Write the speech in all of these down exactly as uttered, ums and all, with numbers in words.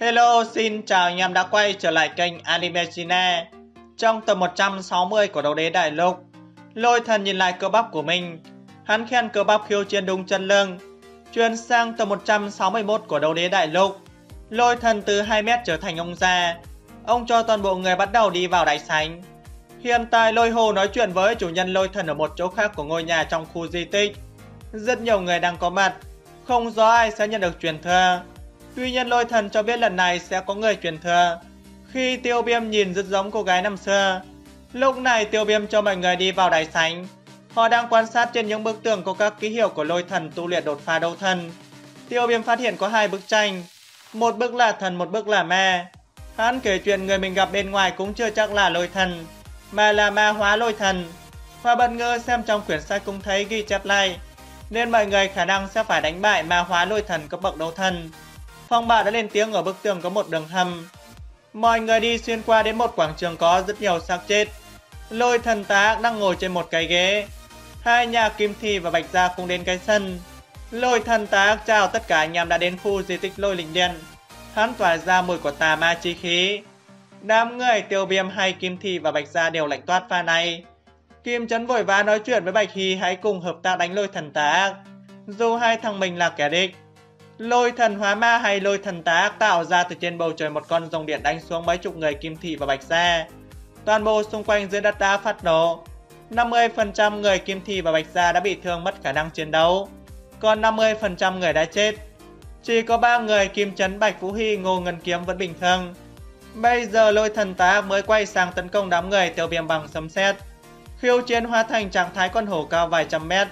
Hello, xin chào anh em đã quay trở lại kênh Alime China. Trong tập một trăm sáu mươi của Đấu Đế Đại Lục, Lôi Thần nhìn lại cơ bắp của mình. Hắn khen cơ bắp khiêu chiến đúng chân lưng. Chuyển sang tập một trăm sáu mươi mốt của Đấu Đế Đại Lục, Lôi Thần từ hai mét trở thành ông già. Ông cho toàn bộ người bắt đầu đi vào đại sảnh. Hiện tại Lôi Hồ nói chuyện với chủ nhân Lôi Thần ở một chỗ khác của ngôi nhà trong khu di tích. Rất nhiều người đang có mặt, không rõ ai sẽ nhận được truyền thừa. Tuy nhiên Lôi Thần cho biết lần này sẽ có người truyền thừa. Khi Tiêu Viêm nhìn rất giống cô gái năm xưa. Lúc này Tiêu Viêm cho mọi người đi vào đại sảnh. Họ đang quan sát trên những bức tường có các ký hiệu của Lôi Thần tu luyện đột phá đấu thần. Tiêu Viêm phát hiện có hai bức tranh, một bức là thần, một bức là ma. Hắn kể chuyện người mình gặp bên ngoài cũng chưa chắc là Lôi Thần, mà là ma hóa Lôi Thần. Hoa Bật Ngờ xem trong quyển sách cũng thấy ghi chép lại, nên mọi người khả năng sẽ phải đánh bại ma hóa Lôi Thần cấp bậc đấu thần. Phong Bạo đã lên tiếng, ở bức tường có một đường hầm. Mọi người đi xuyên qua đến một quảng trường có rất nhiều xác chết. Lôi Thần Tà Ác đang ngồi trên một cái ghế. Hai nhà Kim Thị và Bạch Gia cũng đến cái sân. Lôi Thần Tà Ác chào tất cả anh em đã đến khu di tích Lôi Linh Điện. Hắn tỏa ra mùi của tà ma chi khí. Đám người Tiêu Viêm hay Kim Thị và Bạch Gia đều lạnh toát pha này. Kim Trấn vội vã nói chuyện với Bạch Hy hãy cùng hợp tác đánh Lôi Thần Tà Ác, dù hai thằng mình là kẻ địch. Lôi thần hóa ma hay Lôi Thần Tà Ác tạo ra từ trên bầu trời một con rồng điện đánh xuống mấy chục người Kim Thị và Bạch Gia. Toàn bộ xung quanh dưới đất đá phát nổ. năm mươi phần trăm người Kim Thị và Bạch Gia đã bị thương mất khả năng chiến đấu, còn năm mươi phần trăm người đã chết. Chỉ có ba người Kim Trấn, Bạch Phú Hy, Ngô Ngân Kiếm vẫn bình thường. Bây giờ Lôi Thần Tà Ác mới quay sang tấn công đám người Tiêu Viêm bằng sấm sét. Khiêu chiến hóa thành trạng thái con hổ cao vài trăm mét.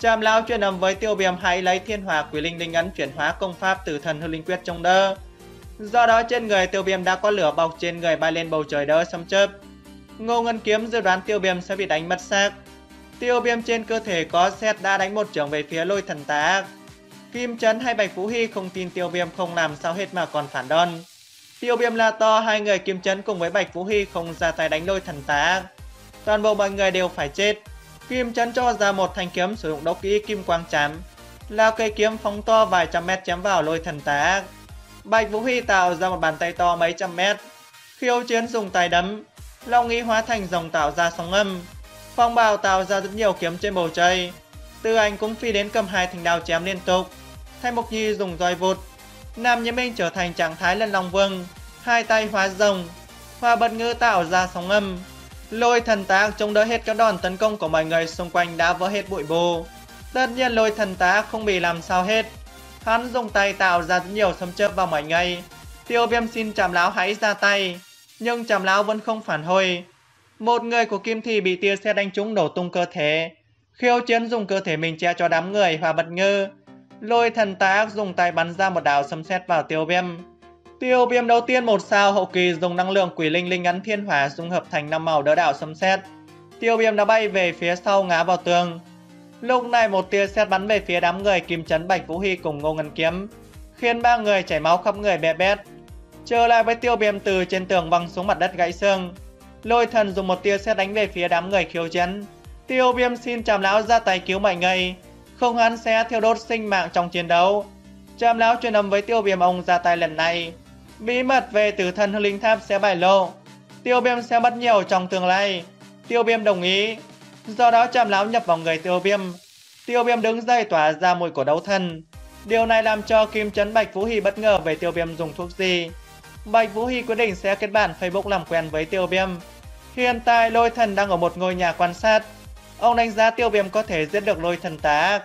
Trạm Lão truyền âm với Tiêu Viêm hãy lấy Thiên Hòa Quỷ Linh Đinh Ấn chuyển hóa công pháp từ thần Hương Linh Quyết trong đơ. Do đó trên người Tiêu Viêm đã có lửa bọc trên người bay lên bầu trời đỡ sấm chớp. Ngô Ngân Kiếm dự đoán Tiêu Viêm sẽ bị đánh mất xác. Tiêu Viêm trên cơ thể có sét đã đánh một chưởng về phía Lôi Thần Tà Ác. Kim Trấn hay Bạch Phú Hy không tin Tiêu Viêm không làm sao hết mà còn phản đòn. Tiêu Viêm la to hai người Kim Trấn cùng với Bạch Phú Hy không ra tay đánh Lôi Thần Tà Ác. Toàn bộ mọi người đều phải chết. Kim Trấn cho ra một thanh kiếm sử dụng đấu kỹ Kim Quang Chám, là cây kiếm phóng to vài trăm mét chém vào Lôi Thần Tà Ác. Bạch Vũ Hy tạo ra một bàn tay to mấy trăm mét. Khiêu Chiến dùng tay đấm, Long Nghi hóa thành dòng tạo ra sóng âm. Phong Bạo tạo ra rất nhiều kiếm trên bầu trời. Tư Anh cũng phi đến cầm hai thanh đao chém liên tục. Thẩm Mục Nhi dùng roi vụt. Nam Nhân Minh trở thành trạng thái Lân Long Vương, hai tay hóa rồng. Hoa Bật Ngờ tạo ra sóng âm. Lôi Thần Tà Ác chống đỡ hết các đòn tấn công của mọi người xung quanh đã vỡ hết bụi bù. Tất nhiên Lôi Thần Tà Ác không bị làm sao hết. Hắn dùng tay tạo ra rất nhiều sấm chớp vào mọi người. Tiêu Viêm xin Trạm Lão hãy ra tay, nhưng Trạm Lão vẫn không phản hồi. Một người của Kim Thị bị tia sét đánh trúng nổ tung cơ thể. Khiêu Chiến dùng cơ thể mình che cho đám người Hoa Bật Ngờ. Lôi Thần Tà Ác dùng tay bắn ra một đạo sấm sét vào Tiêu Viêm. Tiêu Viêm đầu tiên một sao hậu kỳ dùng năng lượng Quỷ Linh Linh Ấn Thiên Hỏa dung hợp thành năm màu đỡ đạo sấm sét. Tiêu Viêm đã bay về phía sau ngã vào tường. Lúc này một tia sét bắn về phía đám người Kim Trấn, Bạch Vũ Hy cùng Ngô Ngân Kiếm, khiến ba người chảy máu khắp người bè bét. Trở lại với Tiêu Viêm từ trên tường văng xuống mặt đất gãy xương. Lôi Thần dùng một tia sét đánh về phía đám người Khiêu Chiến. Tiêu Viêm xin Trạm Lão ra tay cứu mọi người, không hắn sẽ thiêu đốt sinh mạng trong chiến đấu. Trạm Lão truyền âm với Tiêu Viêm ông ra tay lần này, bí mật về tử thần Hương Linh Tháp sẽ bại lộ, Tiêu Viêm sẽ mất nhiều trong tương lai. Tiêu Viêm đồng ý. Do đó Trạm Lão nhập vào người Tiêu Viêm. Tiêu Viêm đứng dậy tỏa ra mùi của đấu thần. Điều này làm cho Kim Trấn, Bạch Vũ Hy bất ngờ về Tiêu Viêm dùng thuốc gì. Bạch Vũ Hy quyết định sẽ kết bạn Facebook làm quen với Tiêu Viêm. Hiện tại Lôi Thần đang ở một ngôi nhà quan sát. Ông đánh giá Tiêu Viêm có thể giết được Lôi Thần Tà Ác.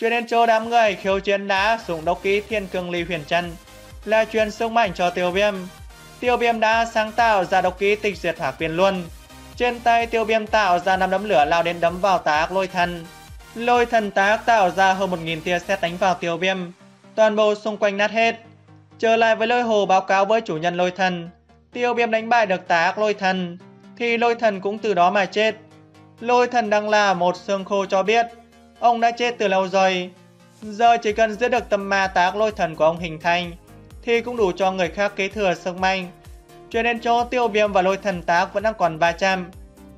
Chuyển đến chỗ đám người Khiêu Chiến đã dùng đấu kỹ Thiên Cương Ly Huyền Chân, là truyền sức mạnh cho Tiêu Viêm. Tiêu Viêm đã sáng tạo ra độc kỹ Tịch Diệt Phả Quyền luôn. Trên tay Tiêu Viêm tạo ra năm đấm lửa lao đến đấm vào Tà Ác Lôi Thần. Lôi Thần Tà Ác tạo ra hơn một nghìn tia sét đánh vào Tiêu Viêm, toàn bộ xung quanh nát hết. Trở lại với Lôi Hồ báo cáo với chủ nhân Lôi Thần, Tiêu Viêm đánh bại được Tà Ác Lôi Thần, thì Lôi Thần cũng từ đó mà chết. Lôi Thần đang là một xương khô cho biết, ông đã chết từ lâu rồi. Giờ chỉ cần giữ được tâm ma Tà Ác Lôi Thần của ông hình thành, thì cũng đủ cho người khác kế thừa sức mạnh. Cho nên chỗ Tiêu Viêm và Lôi Thần Tà Ác vẫn đang còn ba trăm.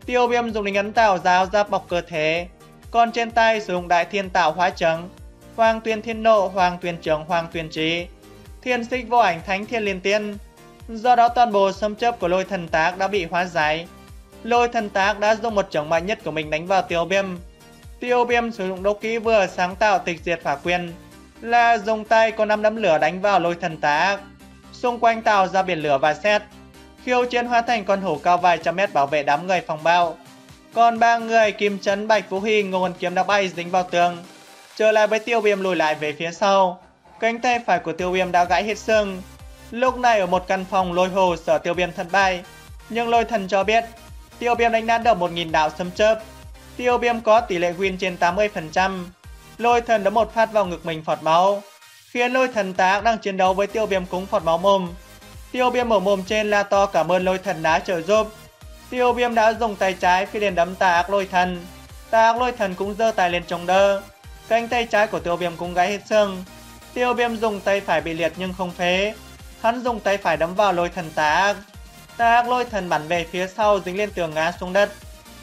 Tiêu Viêm dùng linh ấn tạo giáo giáp bọc cơ thể, còn trên tay sử dụng Đại Thiên Tạo Hóa Chấm, Hoàng Tuyên Thiên Nộ, Hoàng Tuyên Trưởng, Hoàng Tuyên Trí. Thiên Sích Võ Ảnh Thánh Thiên Liên Tiên. Do đó toàn bộ xâm chấp của Lôi Thần Tà Ác đã bị hóa giải. Lôi Thần Tà Ác đã dùng một chưởng mạnh nhất của mình đánh vào Tiêu Viêm. Tiêu Viêm sử dụng đấu kỹ vừa sáng tạo Tịch Diệt Phả Quyền, là dùng tay có năm đấm lửa đánh vào Lôi Thần Tà Ác. Xung quanh tạo ra biển lửa và sét. Khiêu Chiến hóa thành con hổ cao vài trăm mét bảo vệ đám người Phong Bão. Còn ba người Kim Trấn, Bạch Phú Hy, Ngô Hồn Kiếm đã bay dính vào tường. Trở lại với Tiêu Viêm lùi lại về phía sau. Cánh tay phải của Tiêu Viêm đã gãy hết xương. Lúc này ở một căn phòng lôi hồ sở Tiêu Viêm thất bại, nhưng Lôi Thần cho biết Tiêu Viêm đánh nát được một nghìn đạo sấm chớp. Tiêu Viêm có tỷ lệ win trên tám mươi phần trăm. Lôi Thần đấm một phát vào ngực mình phọt máu, khiến Lôi Thần Tà Ác đang chiến đấu với Tiêu Viêm cũng phọt máu mồm. Tiêu Viêm mở mồm trên la to cảm ơn Lôi Thần đã trợ giúp. Tiêu Viêm đã dùng tay trái phi đến đấm Tà Ác Lôi Thần. Tà Ác Lôi Thần cũng giơ tay lên chống đỡ. Cánh tay trái của Tiêu Viêm cũng gãy hết xương. Tiêu Viêm dùng tay phải bị liệt nhưng không phế. Hắn dùng tay phải đấm vào Lôi Thần Tà Ác. Tà Ác Lôi Thần bắn về phía sau dính lên tường ngã xuống đất.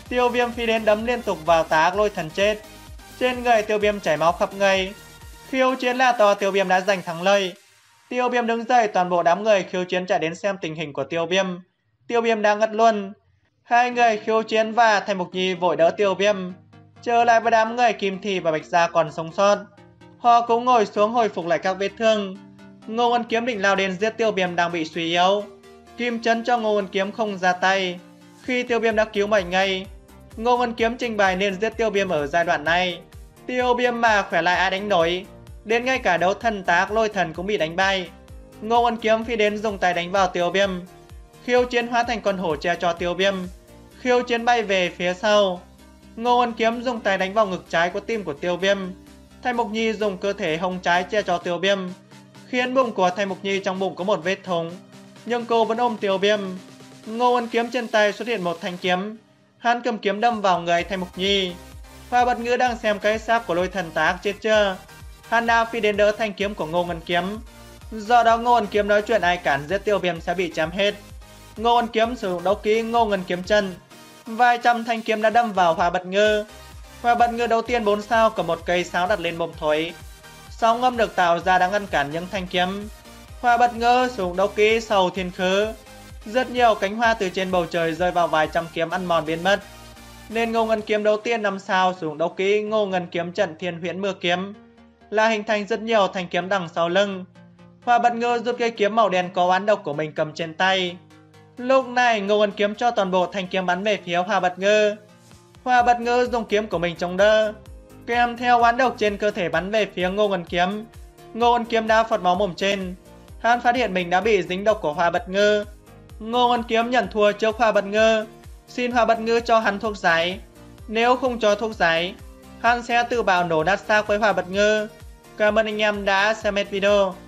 Tiêu Viêm phi đến đấm liên tục vào Tà Ác Lôi Thần chết. Trên người Tiêu Viêm chảy máu khắp người. Khiêu Chiến la to Tiêu Viêm đã giành thắng lợi. Tiêu Viêm đứng dậy, toàn bộ đám người Khiêu Chiến chạy đến xem tình hình của Tiêu Viêm. Tiêu Viêm đang ngất luôn. Hai người Khiêu Chiến và Thẩm Mục Nhi vội đỡ Tiêu Viêm. Trở lại với đám người Kim Thị và Bạch Gia còn sống sót. Họ cũng ngồi xuống hồi phục lại các vết thương. Ngô Ân Kiếm định lao đến giết Tiêu Viêm đang bị suy yếu. Kim Trấn cho Ngô Ân Kiếm không ra tay. Khi Tiêu Viêm đã cứu mệnh ngay, Ngô Ân Kiếm trình bày nên giết Tiêu Viêm ở giai đoạn này. Tiêu Viêm mà khỏe lại ai đánh nổi. Đến ngay cả Đấu Thần Tà Ác Lôi Thần cũng bị đánh bay. Ngô Ân Kiếm phi đến dùng tay đánh vào Tiêu Viêm. Khiêu Chiến hóa thành con hổ che cho Tiêu Viêm. Khiêu Chiến bay về phía sau. Ngô Ân Kiếm dùng tay đánh vào ngực trái của tim của Tiêu Viêm. Thẩm Mục Nhi dùng cơ thể hông trái che cho Tiêu Viêm, khiến bụng của Thẩm Mục Nhi trong bụng có một vết thủng, nhưng cô vẫn ôm Tiêu Viêm. Ngô Ân Kiếm trên tay xuất hiện một thanh kiếm, hắn cầm kiếm đâm vào người Thẩm Mục Nhi. Hoa Bật Ngữ đang xem cái xác của Lôi Thần Tà Ác chết chưa, hắn đã phi đến đỡ thanh kiếm của Ngô Ân Kiếm. Do đó Ngô Ân Kiếm nói chuyện ai cản giết Tiêu Viêm sẽ bị chém hết. Ngô Ân Kiếm sử dụng đấu kỹ Ngô Ân Kiếm chân, vài trăm thanh kiếm đã đâm vào Hoa Bật Ngữ. Hoa Bật Ngựa đầu tiên bốn sao cầm một cây sáo đặt lên mồm thổi. Sóng âm được tạo ra đã ngăn cản những thanh kiếm. Hoa Bật Ngựa sử dụng đấu kỹ Sầu Thiên Khứ. Rất nhiều cánh hoa từ trên bầu trời rơi vào vài trăm kiếm ăn mòn biến mất. Nên Ngô Ngân Kiếm đầu tiên năm sao sử dụng đấu kỹ Ngô Ngân Kiếm trận Thiên Huyễn Mưa Kiếm, là hình thành rất nhiều thanh kiếm đằng sau lưng. Hoa Bật Ngựa rút cây kiếm màu đen có oán độc của mình cầm trên tay. Lúc này Ngô Ngân Kiếm cho toàn bộ thanh kiếm bắn về phía Hoa Bật Ngựa. Hoa Bật Ngữ dùng kiếm của mình chống đỡ, kèm theo oán độc trên cơ thể bắn về phía Ngô Ân Kiếm. Ngô Ân Kiếm đã phọt máu mồm trên, hắn phát hiện mình đã bị dính độc của Hoa Bật Ngữ. Ngô Ân Kiếm nhận thua trước Hoa Bật Ngữ, xin Hoa Bật Ngữ cho hắn thuốc giải. Nếu không cho thuốc giải, hắn sẽ tự bạo nổ nát xác với Hoa Bật Ngữ. Cảm ơn anh em đã xem hết video.